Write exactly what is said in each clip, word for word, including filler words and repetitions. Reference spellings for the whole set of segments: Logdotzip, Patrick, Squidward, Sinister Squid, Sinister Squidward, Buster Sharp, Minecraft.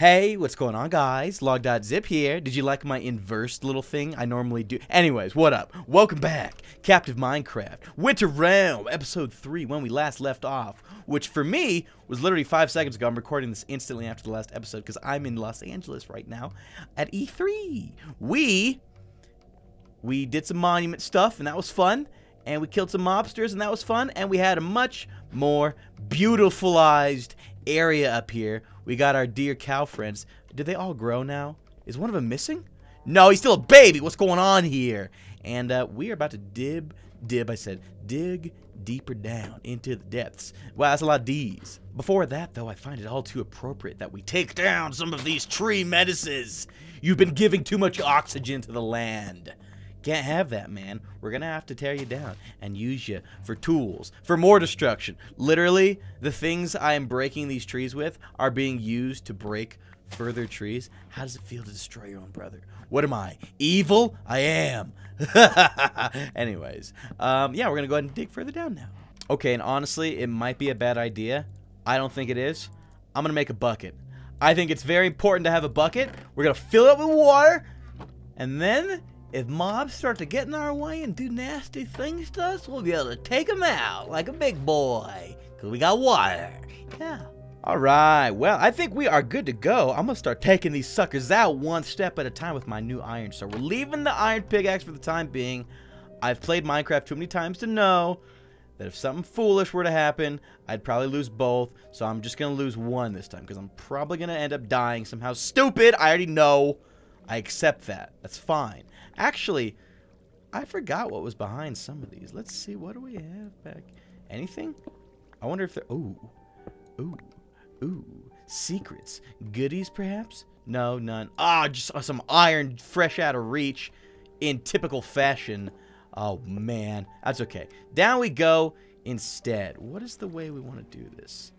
Hey, what's going on, guys? Logdotzip here. Did you like my inversed little thing? I normally do. Anyways, what up? Welcome back. Captive Minecraft. Winter Realm, Episode three, when we last left off. Which, for me, was literally five seconds ago. I'm recording this instantly after the last episode, because I'm in Los Angeles right now at E three. We... We did some monument stuff, and that was fun. And we killed some mobsters, and that was fun. And we had a much more beautifulized area up here. We got our dear cow friends. Did they all grow now? Is one of them missing? No, he's still a baby. What's going on here? And uh, we are about to dib, dib, I said, dig deeper down into the depths. Wow, that's a lot of D's. Before that, though, I find it all too appropriate that we take down some of these tree menaces. You've been giving too much oxygen to the land. Can't have that, man. We're gonna have to tear you down and use you for tools for more destruction. Literally, the things I am breaking these trees with are being used to break further trees. How does it feel to destroy your own brother? What am I? Evil? I am. Anyways, um, yeah, we're gonna go ahead and dig further down now. Okay, and honestly, it might be a bad idea. I don't think it is. I'm gonna make a bucket. I think it's very important to have a bucket. We're gonna fill it up with water, and then if mobs start to get in our way and do nasty things to us, we'll be able to take them out like a big boy, because we got water. Yeah. All right. Well, I think we are good to go. I'm going to start taking these suckers out one step at a time with my new iron. So we're leaving the iron pickaxe for the time being. I've played Minecraft too many times to know that if something foolish were to happen, I'd probably lose both. So I'm just going to lose one this time, because I'm probably going to end up dying somehow. Stupid. I already know. I accept that. That's fine. Actually, I forgot what was behind some of these. Let's see. What do we have back? Anything? I wonder if they're... Ooh. Ooh. Ooh. Secrets. Goodies, perhaps? No, none. Ah, just some iron fresh out of reach in typical fashion. Oh, man. That's okay. Down we go instead. What is the way we want to do this?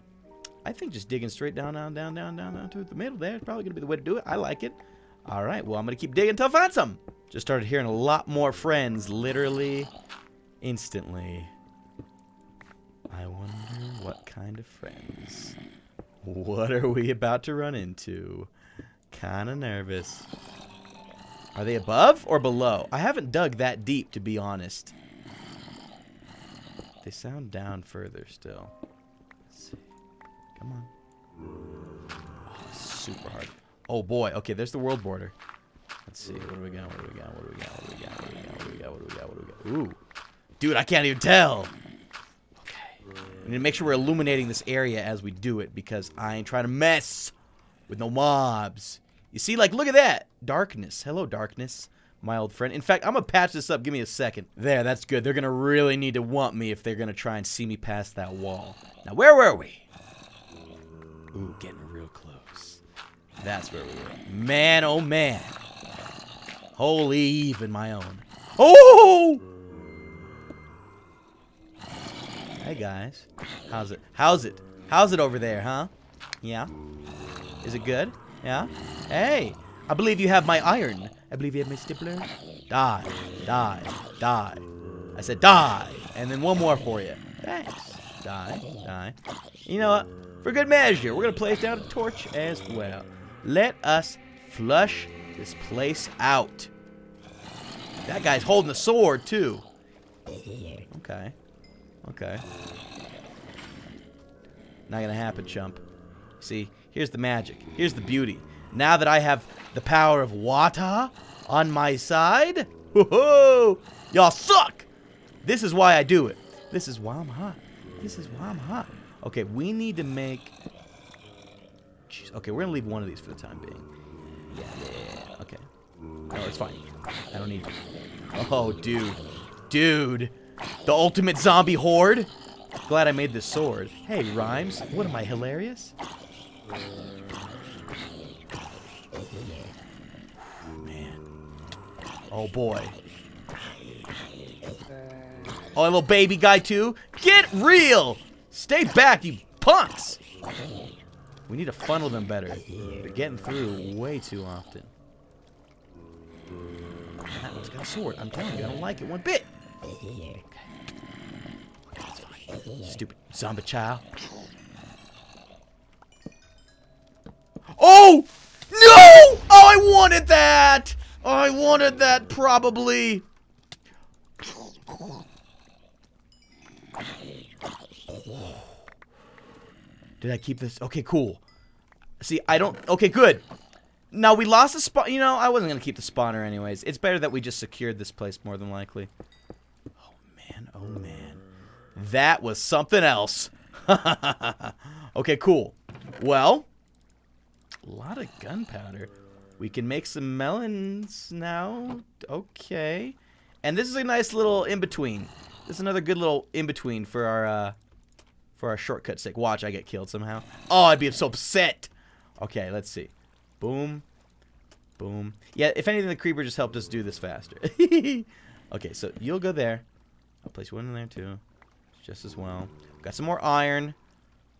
I think just digging straight down, down, down, down, down, down to the middle there is probably going to be the way to do it. I like it. All right, well, I'm going to keep digging until I find some. Just started hearing a lot more friends, literally, instantly. I wonder what kind of friends. What are we about to run into? Kind of nervous. Are they above or below? I haven't dug that deep, to be honest. They sound down further still. Let's see. Come on. Oh, super hard. Oh, boy. Okay, there's the world border. Let's see. What do we got? What do we got? What do we got? What do we got? What do we got? What do we got? What do we got? Ooh. Dude, I can't even tell. Okay. We need to make sure we're illuminating this area as we do it, because I ain't trying to mess with no mobs. You see, like, look at that. Darkness. Hello, darkness, my old friend. In fact, I'm going to patch this up. Give me a second. There, that's good. They're going to really need to want me if they're going to try and see me past that wall. Now, where were we? Ooh, getting real close. That's where we were. Man, oh man. Holy Eve and my own. Oh! Hey guys. How's it? How's it? How's it over there, huh? Yeah? Is it good? Yeah? Hey! I believe you have my iron. I believe you have my stippler. Die. Die. Die. I said die! And then one more for you. Thanks. Die. Die. You know what? For good measure, we're going to place down a torch as well. Let us flush this place out. That guy's holding a sword, too. Okay. Okay. Not gonna happen, chump. See, here's the magic. Here's the beauty. Now that I have the power of water on my side, woohoo! Y'all suck! This is why I do it. This is why I'm hot. This is why I'm hot. Okay, we need to make... Jeez. Okay, we're gonna leave one of these for the time being. Yeah, yeah, okay. No, it's fine. I don't need to. Oh, dude. Dude. The ultimate zombie horde. Glad I made this sword. Hey, Rhymes. What, am I hilarious? Man. Oh, boy. Oh, little baby guy, too? Get real! Stay back, you punks! We need to funnel them better. They're getting through way too often. That one's got a sword. I'm telling you, I don't like it one bit. Okay. That's fine. Stupid zombie child. Oh! wanted that! I wanted that, probably. Did I keep this? Okay, cool. See, I don't... Okay, good. Now, we lost the spawn... You know, I wasn't going to keep the spawner anyways. It's better that we just secured this place, more than likely. Oh, man. Oh, man. That was something else. Okay, cool. Well... A lot of gunpowder. We can make some melons now. Okay. And this is a nice little in-between. This is another good little in-between for our, uh... For our shortcut stick. Watch, I get killed somehow. Oh, I'd be so upset. Okay, let's see. Boom. Boom. Yeah, if anything, the creeper just helped us do this faster. Okay, so you'll go there. I'll place one in there, too. Just as well. Got some more iron.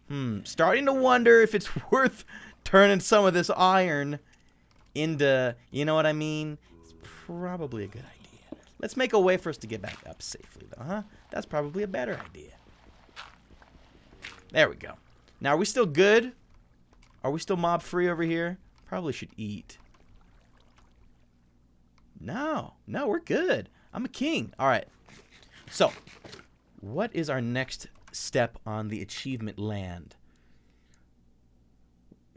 Hmm. Starting to wonder if it's worth turning some of this iron into... You know what I mean? It's probably a good idea. Let's make a way for us to get back up safely, though, huh? That's probably a better idea. There we go. Now, are we still good? Are we still mob-free over here? Probably should eat. No. No, we're good. I'm a king. All right. So, what is our next step on the achievement land?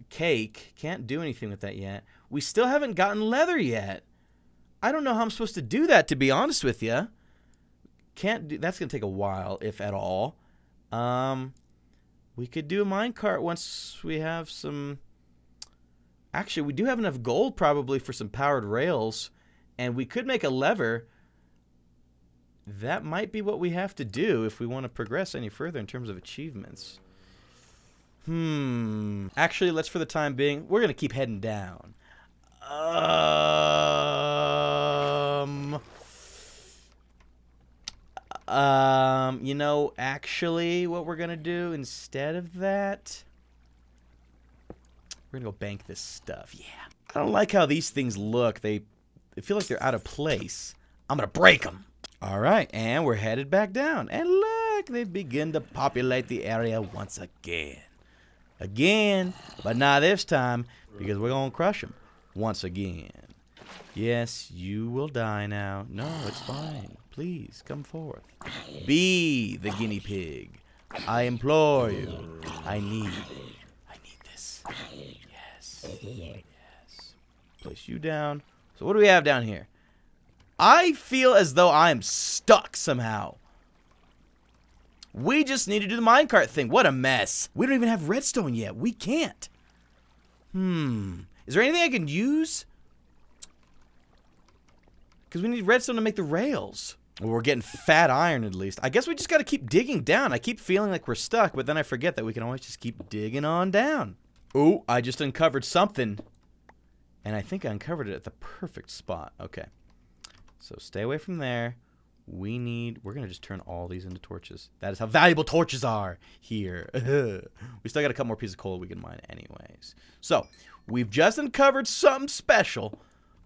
Cake. Can't do anything with that yet. We still haven't gotten leather yet. I don't know how I'm supposed to do that, to be honest with you. Can't do... That's going to take a while, if at all. Um... We could do a minecart once we have some... Actually, we do have enough gold, probably, for some powered rails. And we could make a lever. That might be what we have to do if we want to progress any further in terms of achievements. Hmm. Actually, let's, for the time being, we're going to keep heading down. Um... Um, you know, actually, what we're gonna do instead of that, we're gonna go bank this stuff. Yeah. I don't like how these things look. They, they feel like they're out of place. I'm gonna break them. All right, and we're headed back down. And look, they've begun to populate the area once again. Again, but not this time, because we're gonna crush them once again. Yes, you will die now. No, it's fine. Please, come forth. Be the guinea pig. I implore you. I need... I need this. Yes. Yes. Place you down. So what do we have down here? I feel as though I am stuck somehow. We just need to do the minecart thing. What a mess. We don't even have redstone yet. We can't. Hmm. Is there anything I can use? Because we need redstone to make the rails. Well, we're getting fat iron, at least. I guess we just got to keep digging down. I keep feeling like we're stuck, but then I forget that we can always just keep digging on down. Ooh, I just uncovered something. And I think I uncovered it at the perfect spot. Okay. So stay away from there. We need... We're going to just turn all these into torches. That is how valuable torches are here. We still got a couple more pieces of coal we can mine anyways. So, we've just uncovered something special.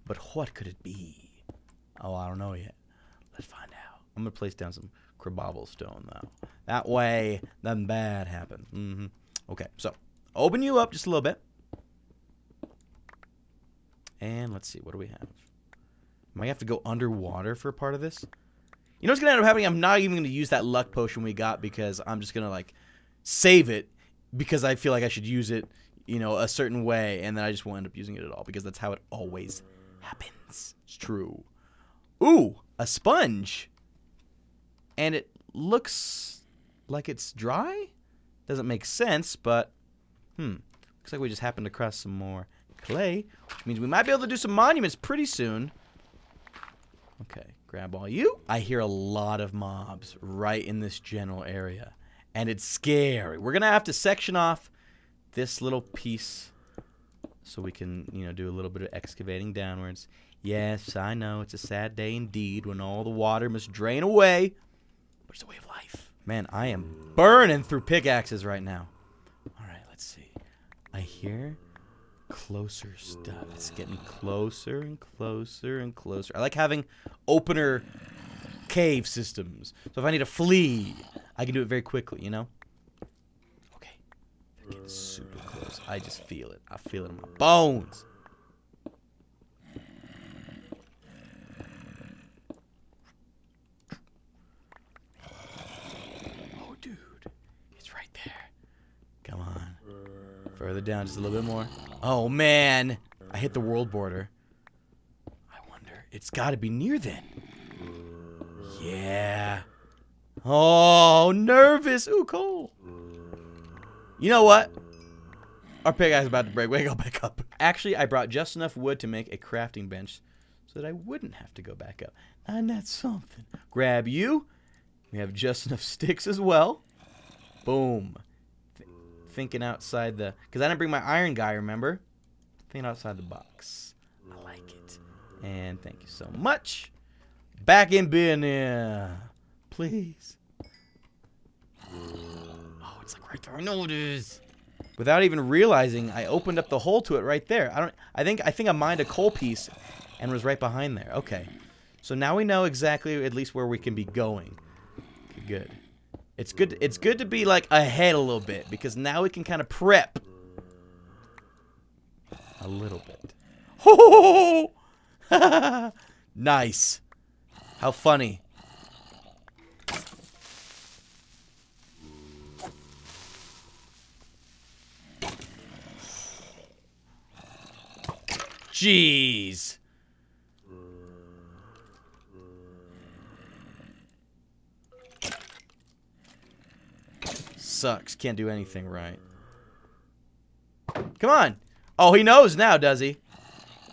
But what could it be? Oh, I don't know yet. Let's find out. I'm going to place down some crabobble stone, though. That way, nothing bad happens. Mm-hmm. Okay, so open you up just a little bit. And let's see. What do we have? Am I going to have to go underwater for a part of this? You know what's going to end up happening? I'm not even going to use that luck potion we got because I'm just going to, like, save it because I feel like I should use it, you know, a certain way. And then I just won't end up using it at all because that's how it always happens. It's true. Ooh, a sponge. And it looks like it's dry? Doesn't make sense, but... Hmm. Looks like we just happened to cross some more clay. Which means we might be able to do some monuments pretty soon. Okay, grab all you. I hear a lot of mobs right in this general area. And it's scary. We're going to have to section off this little piece so we can, you know, do a little bit of excavating downwards. Yes, I know, it's a sad day indeed when all the water must drain away. But it's a way of life. Man, I am burning through pickaxes right now. All right, let's see. I hear closer stuff. It's getting closer and closer and closer. I like having opener cave systems. So if I need to flee, I can do it very quickly, you know? Okay. They're getting super close. I just feel it. I feel it in my bones. Further down, just a little bit more. Oh, man. I hit the world border. I wonder. It's got to be near then. Yeah. Oh, nervous. Ooh, cool. You know what? Our pig eye's about to break. We gotta go back up. Actually, I brought just enough wood to make a crafting bench so that I wouldn't have to go back up. And that's something. Grab you. We have just enough sticks as well. Boom. Th thinking outside the... Because I didn't bring my iron guy, remember? Thinking outside the box. I like it. And thank you so much. Back in business. Please. Oh, it's like right there. I know it is. Without even realizing, I opened up the hole to it right there. I don't. I think. I think I mined a coal piece, and was right behind there. Okay. So now we know exactly, at least, where we can be going. Okay, good. It's good. It's good to be like ahead a little bit because now we can kind of prep a little bit. Ho! Oh! Nice. How funny. Jeez. Sucks. Can't do anything right. Come on. Oh, he knows now, does he?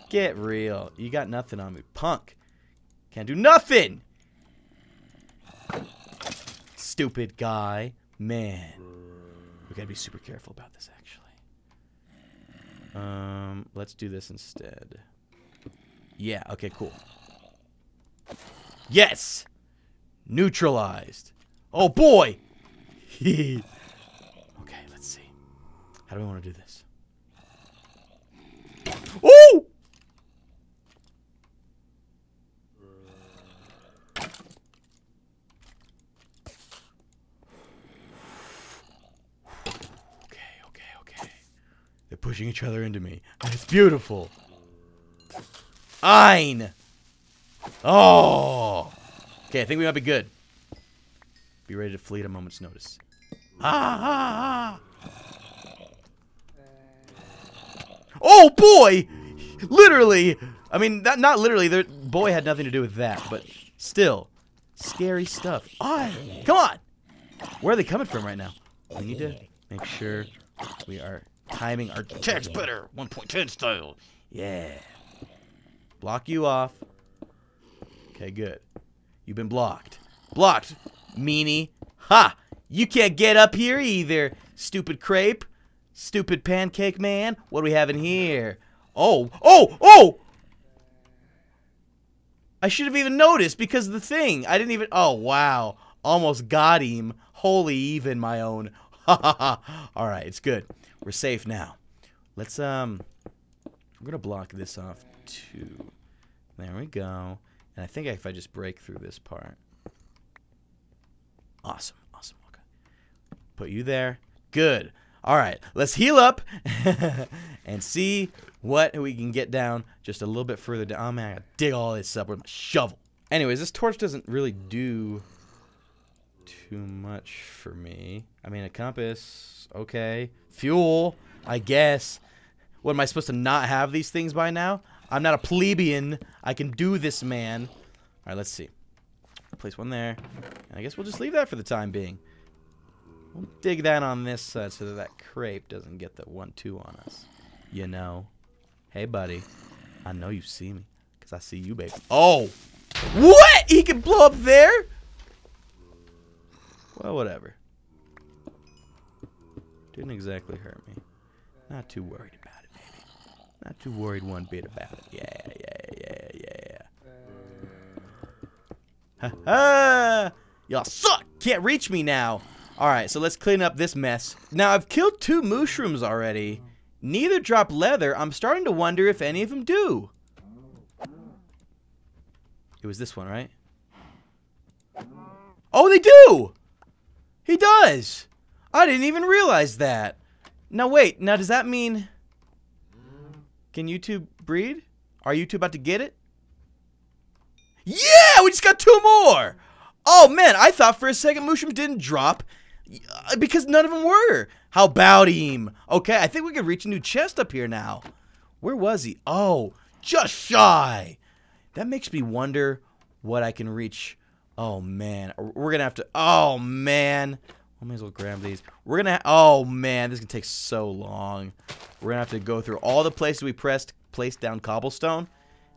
Get real. You got nothing on me. Punk. Can't do nothing. Stupid guy. Man. We gotta be super careful about this, actually. Um, let's do this instead. Yeah, okay, cool. Yes! Neutralized. Oh, boy! Okay, let's see. How do we want to do this? Ooh! Pushing each other into me. It's beautiful. Ein. Oh. Okay, I think we might be good. Be ready to flee at a moment's notice. Ah! Oh boy! Literally. I mean, that, not literally. Their boy had nothing to do with that, but still, scary stuff. Ein. Come on. Where are they coming from right now? We need to make sure we are. Timing our attacks better. one point ten style. Yeah. Block you off. Okay, good. You've been blocked. Blocked, meanie. Ha! You can't get up here either. Stupid crepe. Stupid pancake man. What do we have in here? Oh, oh, oh! I should have even noticed because of the thing. I didn't even... Oh, wow. Almost got him. Holy even my own. Ha ha ha. All right, it's good. We're safe now. Let's, um, I'm gonna block this off too. There we go. And I think if I just break through this part. Awesome, awesome, okay. Put you there. Good. All right, let's heal up and see what we can get down just a little bit further down. Oh man, I gotta dig all this up with my shovel. Anyways, this torch doesn't really do too much for me. I mean, a compass, okay. Fuel, I guess. What, am I supposed to not have these things by now? I'm not a plebeian. I can do this, man. All right, let's see. Place one there. And I guess we'll just leave that for the time being. We'll dig that on this side so that that crepe doesn't get that one two on us. You know. Hey, buddy. I know you see me. Because I see you, baby. Oh! What? He can blow up there? Well, whatever. Didn't exactly hurt me. Not too worried about it, baby. Not too worried one bit about it. Yeah, yeah, yeah, yeah. Ha ha! Y'all suck! Can't reach me now! Alright, so let's clean up this mess. Now, I've killed two mushrooms already. Neither drop leather. I'm starting to wonder if any of them do. It was this one, right? Oh, they do! He does! I didn't even realize that. Now wait, now does that mean... Can you two breed? Are you two about to get it? Yeah! We just got two more! Oh man, I thought for a second mushrooms didn't drop because none of them were. How about him? Okay, I think we could reach a new chest up here now. Where was he? Oh, just shy. That makes me wonder what I can reach. Oh, man. We're going to have to... Oh, man. I may as well grab these. We're going to... Oh, man. This is going to take so long. We're going to have to go through all the places we pressed, placed down cobblestone,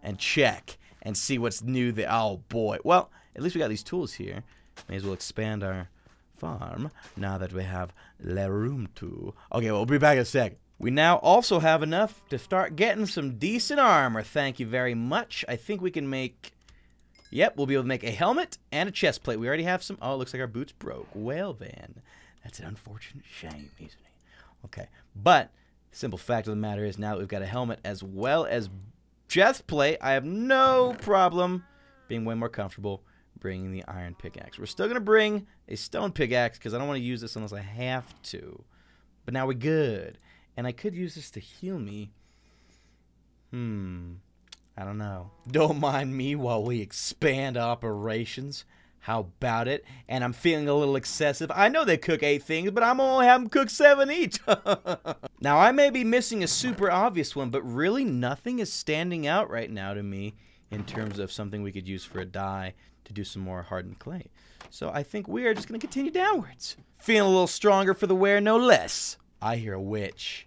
and check and see what's new there. Oh, boy. Well, at least we got these tools here. May as well expand our farm now that we have la room to. Okay, well, we'll be back in a sec. We now also have enough to start getting some decent armor. Thank you very much. I think we can make... Yep, we'll be able to make a helmet and a chest plate. We already have some. Oh, it looks like our boots broke. Well, then. That's an unfortunate shame, isn't it? Okay. But, simple fact of the matter is now that we've got a helmet as well as chest plate, I have no problem being way more comfortable bringing the iron pickaxe. We're still going to bring a stone pickaxe because I don't want to use this unless I have to. But now we're good. And I could use this to heal me. Hmm. I don't know. Don't mind me while we expand operations. How about it? And I'm feeling a little excessive. I know they cook eight things, but I'm only having them cook seven each. Now, I may be missing a super obvious one, but really nothing is standing out right now to me in terms of something we could use for a dye to do some more hardened clay. So I think we are just going to continue downwards. Feeling a little stronger for the wear, no less. I hear a witch.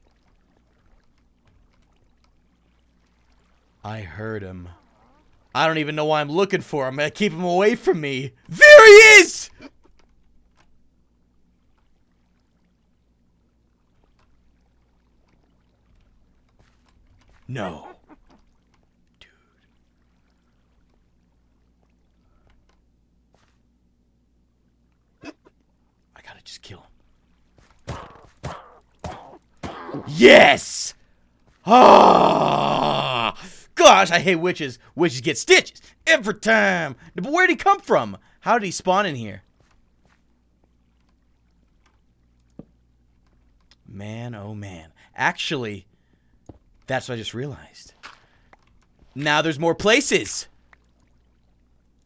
I heard him. I don't even know why I'm looking for him. I keep him away from me. There he is! No. Dude. I gotta just kill him. Yes! Ah! Gosh, I hate witches. Witches get stitches every time. But where'd he come from? How did he spawn in here? Man, oh man. Actually, that's what I just realized. Now there's more places.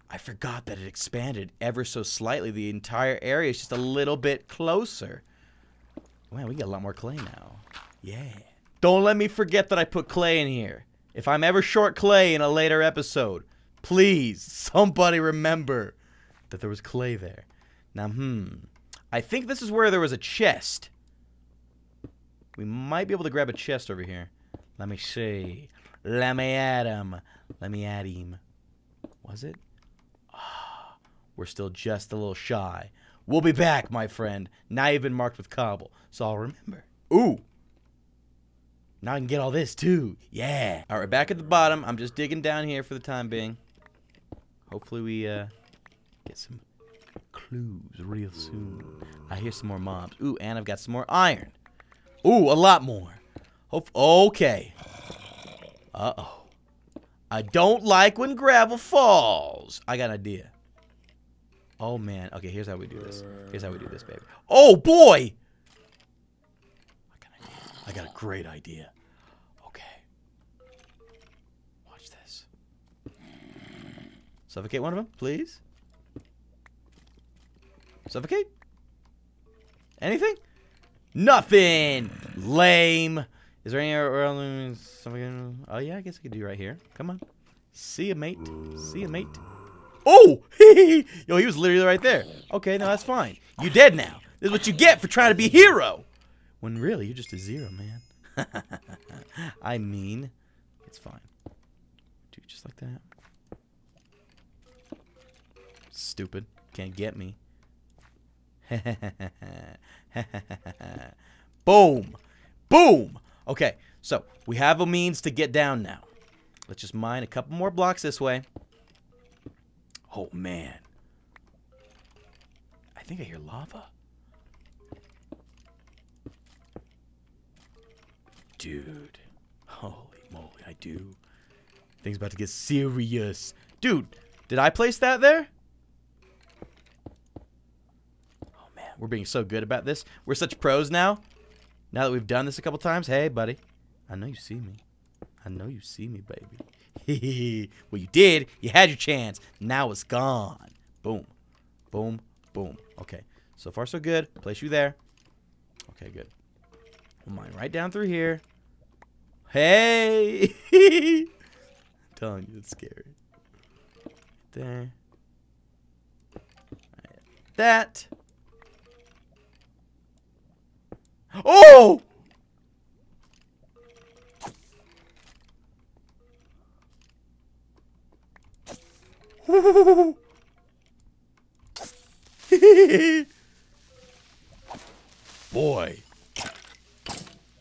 I forgot that it expanded ever so slightly. The entire area is just a little bit closer. Wow, we got a lot more clay now. Yeah. Don't let me forget that I put clay in here. If I'm ever short clay in a later episode, please, somebody remember that there was clay there. Now, hmm. I think this is where there was a chest. We might be able to grab a chest over here. Let me see. Let me add him. Let me add him. Was it? Ah, oh, we're still just a little shy. We'll be back, my friend. Now you've been marked with cobble, so I'll remember. Ooh. Now I can get all this, too. Yeah. All right, back at the bottom. I'm just digging down here for the time being. Hopefully we uh, get some clues real soon. I hear some more mobs. Ooh, and I've got some more iron. Ooh, a lot more. Hope okay. Uh-oh. I don't like when gravel falls. I got an idea. Oh, man. Okay, here's how we do this. Here's how we do this, baby. Oh, boy! I got a great idea. Okay. Watch this. Suffocate one of them, please. Suffocate. Anything? Nothing! Lame. Is there any around? Oh, yeah, I guess I could do right here. Come on. See ya, mate. See ya, mate. Oh! Yo, he was literally right there. Okay, no, that's fine. You're dead now. This is what you get for trying to be a hero. When really, you're just a zero, man. I mean, it's fine. Do just like that. Stupid. Can't get me. Boom. Boom. Okay, so we have a means to get down now. Let's just mine a couple more blocks this way. Oh, man. I think I hear lava. Dude, holy moly, I do. Things about to get serious. Dude, did I place that there? Oh, man, we're being so good about this. We're such pros now. Now that we've done this a couple times. Hey, buddy. I know you see me. I know you see me, baby. Well, you did. You had your chance. Now it's gone. Boom. Boom. Boom. Okay. So far, so good. Place you there. Okay, good. We'll mine right down through here. Hey! I'm telling you, it's scary. There. Right. That. Oh! Boy.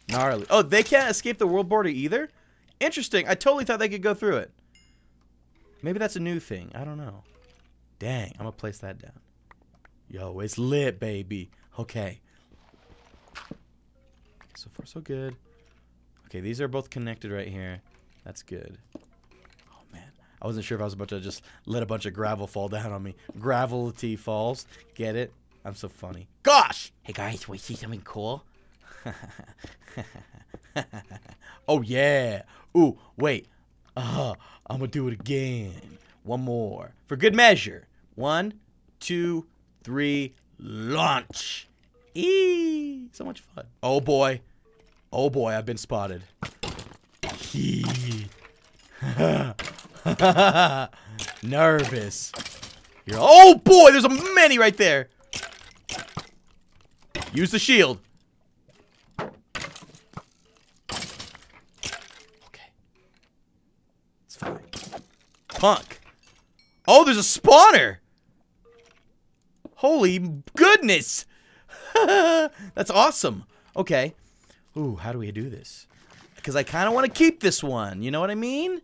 Gnarly. Oh, they can't escape the world border either? Interesting. I totally thought they could go through it. Maybe that's a new thing. I don't know. Dang. I'm going to place that down. Yo, it's lit, baby. Okay. So far, so good. Okay, these are both connected right here. That's good. Oh, man. I wasn't sure if I was about to just let a bunch of gravel fall down on me. Gravelity falls. Get it? I'm so funny. Gosh! Hey, guys, we see something cool? Oh, yeah. Ooh, wait. Uh, I'm going to do it again. One more. For good measure. One, two, three, launch. Eee. So much fun. Oh, boy. Oh, boy. I've been spotted. Nervous. You're, oh, boy. There's a many right there. Use the shield. Punk. Oh, there's a spawner. Holy goodness. That's awesome. Okay. Ooh, how do we do this? Because I kind of want to keep this one. You know what I mean?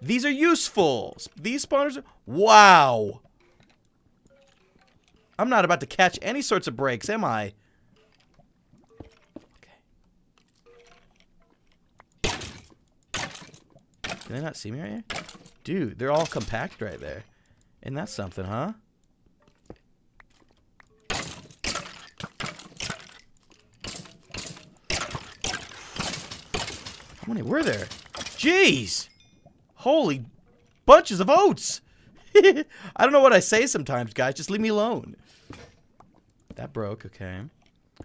These are useful. These spawners are... Wow. I'm not about to catch any sorts of breaks, am I? Okay. Can they not see me right here? Dude, they're all compact right there. And that's something, huh? How many were there? Jeez! Holy bunches of oats! I don't know what I say sometimes, guys. Just leave me alone. That broke, okay.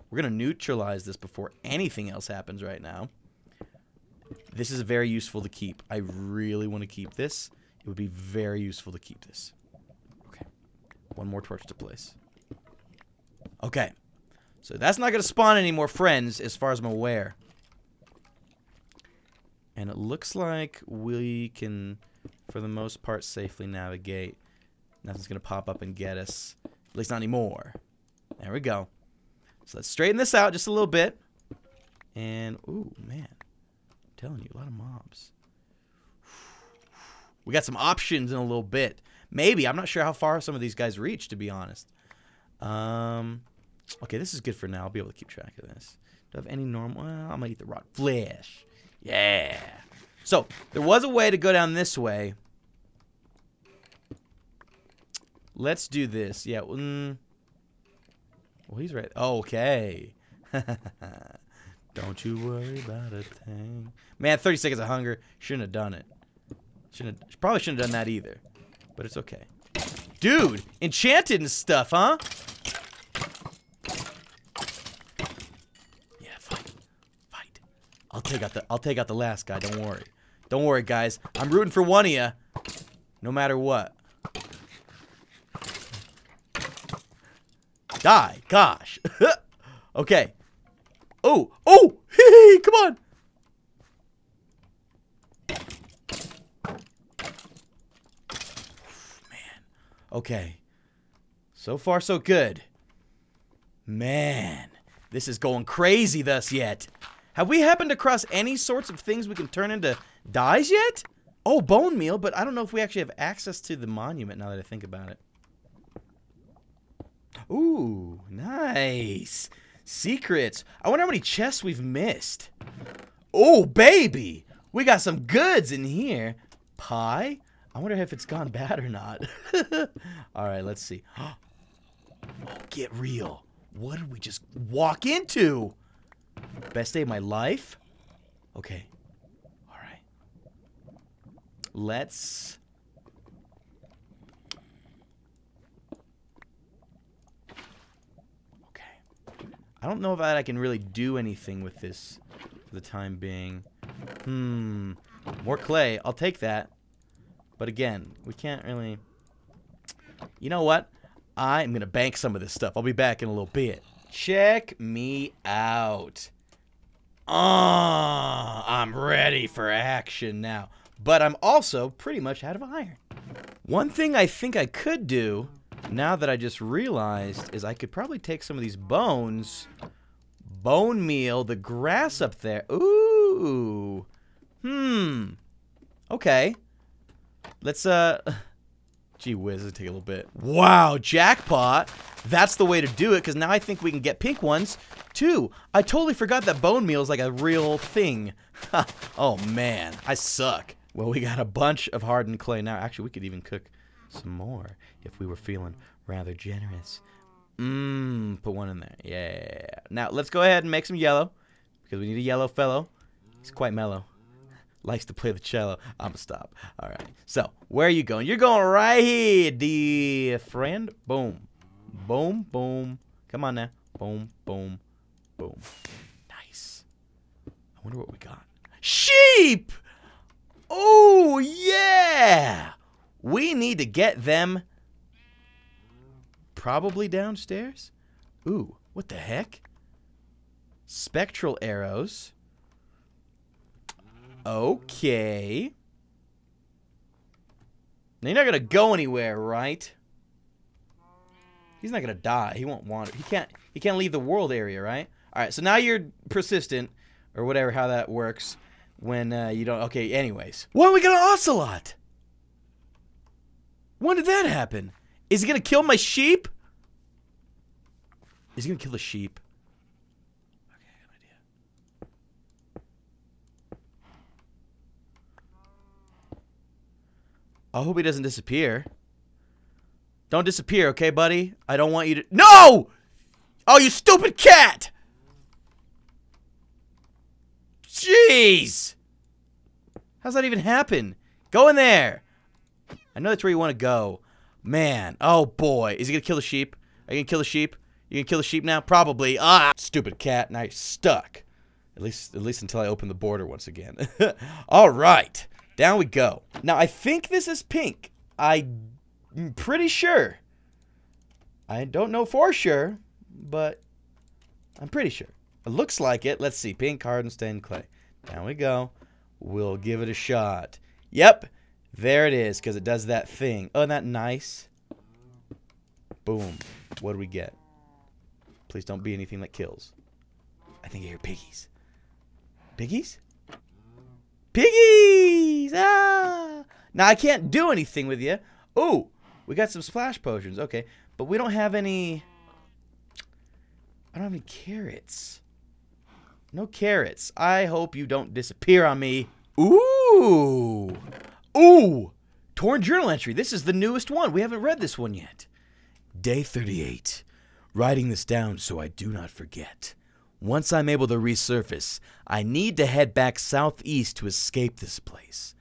We're gonna neutralize this before anything else happens right now. This is very useful to keep. I really want to keep this. It would be very useful to keep this. Okay. One more torch to place. Okay. So that's not going to spawn any more friends as far as I'm aware. And it looks like we can, for the most part, safely navigate. Nothing's going to pop up and get us. At least not anymore. There we go. So let's straighten this out just a little bit. And, ooh, man. Telling you, a lot of mobs. We got some options in a little bit. Maybe. I'm not sure how far some of these guys reach, to be honest. Um, okay, this is good for now. I'll be able to keep track of this. Do I have any normal? Well, I'm going to eat the rotten flesh. Yeah. So, there was a way to go down this way. Let's do this. Yeah. Mm. Well, he's right. Okay. Don't you worry about a thing. Man, thirty seconds of hunger. Shouldn't have done it. Shouldn't have, probably shouldn't have done that either. But it's okay. Dude, enchanted and stuff, huh? Yeah, fight. Fight. I'll take out the I'll take out the last guy, don't worry. Don't worry, guys. I'm rooting for one of you. No matter what. Die. Gosh. Okay. Oh, oh, hey, come on. Man, okay. So far, so good. Man, this is going crazy thus yet. Have we happened across any sorts of things we can turn into dyes yet? Oh, bone meal, but I don't know if we actually have access to the monument now that I think about it. Ooh, nice. Secrets. I wonder how many chests we've missed. Oh, baby. We got some goods in here. Pie? I wonder if it's gone bad or not. All right, let's see. Oh, get real. What did we just walk into? Best day of my life? Okay. All right. Let's... I don't know if I can really do anything with this for the time being. Hmm. More clay. I'll take that. But again, we can't really... You know what? I'm going to bank some of this stuff. I'll be back in a little bit. Check me out. Ah, oh, I'm ready for action now. But I'm also pretty much out of iron. One thing I think I could do, now that I just realized, is I could probably take some of these bones, bone meal, the grass up there. Ooh. Hmm. Okay. Let's, uh... Gee whiz, it'll take a little bit. Wow, jackpot! That's the way to do it, because now I think we can get pink ones, too. I totally forgot that bone meal is like a real thing. Oh, man. I suck. Well, we got a bunch of hardened clay now. Actually, we could even cook some more if we were feeling rather generous. Mmm, put one in there. Yeah. Now, let's go ahead and make some yellow, because we need a yellow fellow. He's quite mellow. Likes to play the cello. I'ma stop. All right. So where are you going? You're going right here, dear friend. Boom, boom, boom. Come on now. Boom, boom, boom. Nice. I wonder what we got. Sheep. Oh yeah. We need to get them. Probably downstairs. Ooh, what the heck? Spectral arrows. Okay. Now you're not gonna go anywhere, right? He's not gonna die. He won't wander. He can't. He can't leave the world area, right? All right. So now you're persistent, or whatever. How that works when uh, you don't. Okay. Anyways, why we got an ocelot? When did that happen? Is he gonna kill my sheep? Is he gonna kill the sheep? I hope he doesn't disappear. Don't disappear, okay, buddy? I don't want you to- No! Oh, you stupid cat! Jeez! How's that even happen? Go in there! I know that's where you want to go. Man, oh boy. Is he gonna kill the sheep? Are you gonna kill the sheep? You gonna kill the sheep now? Probably. Ah! Stupid cat, now you're stuck. At least, at least until I open the border once again. Alright. Down we go. Now, I think this is pink. I'm pretty sure. I don't know for sure, but I'm pretty sure. It looks like it. Let's see. Pink, hardened, stained clay. Down we go. We'll give it a shot. Yep. There it is, because it does that thing. Oh, isn't that nice? Boom. What do we get? Please don't be anything that kills. I think I hear piggies. Piggies? Piggies! Ah! Now, I can't do anything with you. Ooh, we got some splash potions. Okay, but we don't have any... I don't have any carrots. No carrots. I hope you don't disappear on me. Ooh! Ooh! Torn journal entry. This is the newest one. We haven't read this one yet. Day thirty-eight. Writing this down so I do not forget. Once I'm able to resurface, I need to head back southeast to escape this place.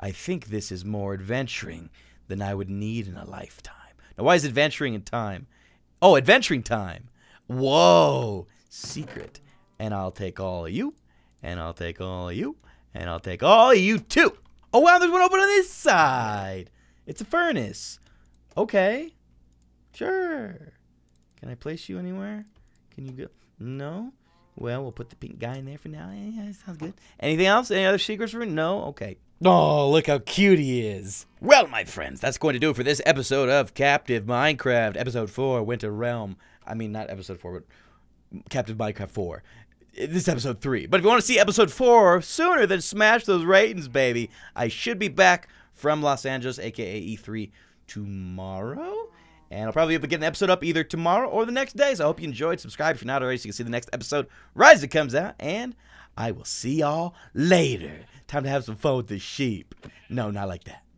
I think this is more adventuring than I would need in a lifetime. Now, why is adventuring in time? Oh, adventuring time. Whoa. Secret. And I'll take all of you. And I'll take all of you. And I'll take all of you, too. Oh, wow, there's one open on this side. It's a furnace. Okay. Sure. Can I place you anywhere? Can you go? No? Well, we'll put the pink guy in there for now. Yeah, yeah, sounds good. Anything else? Any other secrets for him? No? Okay. Oh, look how cute he is. Well, my friends, that's going to do it for this episode of Captive Minecraft, Episode four, Winter Realm. I mean, not Episode four, but Captive Minecraft four. This is Episode three. But if you want to see Episode four sooner, then smash those ratings, baby. I should be back from Los Angeles, a k a. E three, tomorrow? And I'll probably be able to get an episode up either tomorrow or the next day. So I hope you enjoyed. Subscribe if you're not already so you can see the next episode right as it comes out. And I will see y'all later. Time to have some fun with the sheep. No, not like that.